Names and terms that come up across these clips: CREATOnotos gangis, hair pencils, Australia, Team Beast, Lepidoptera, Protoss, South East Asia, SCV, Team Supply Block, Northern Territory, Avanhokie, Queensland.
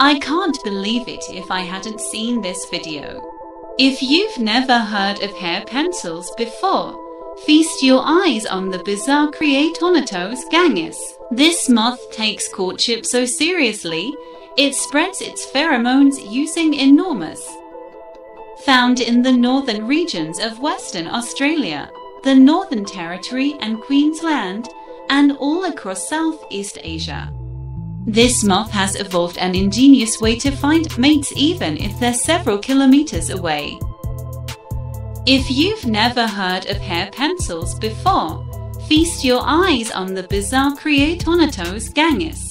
I can't believe it if I hadn't seen this video. If you've never heard of hair pencils before, feast your eyes on the bizarre CREATOnotos gangis. This moth takes courtship so seriously, it spreads its pheromones using enormous. Found in the northern regions of Western Australia, the Northern Territory and Queensland, and all across Southeast Asia. This moth has evolved an ingenious way to find mates even if they're several kilometers away. If you've never heard of hair pencils before, feast your eyes on the bizarre CREATOnotos gangis.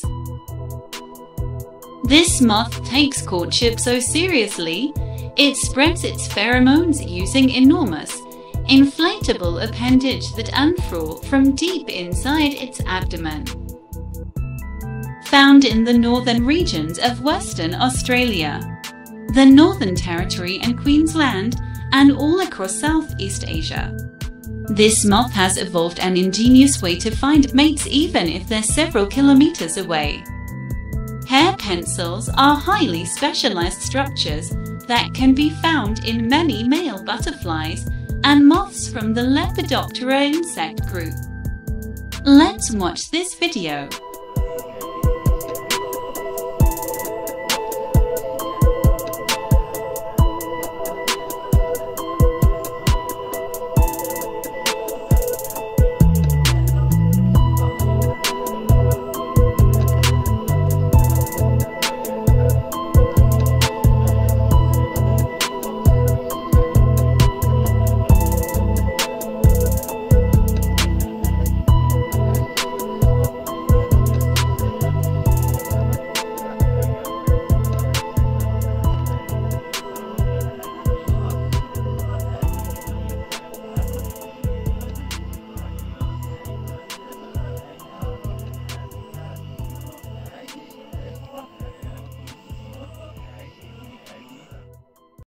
This moth takes courtship so seriously, it spreads its pheromones using enormous, inflatable appendage that unfurls from deep inside its abdomen. Found in the northern regions of Western Australia, the Northern Territory and Queensland, and all across Southeast Asia. This moth has evolved an ingenious way to find mates even if they're several kilometers away. Hair pencils are highly specialized structures that can be found in many male butterflies and moths from the Lepidoptera insect group. Let's watch this video.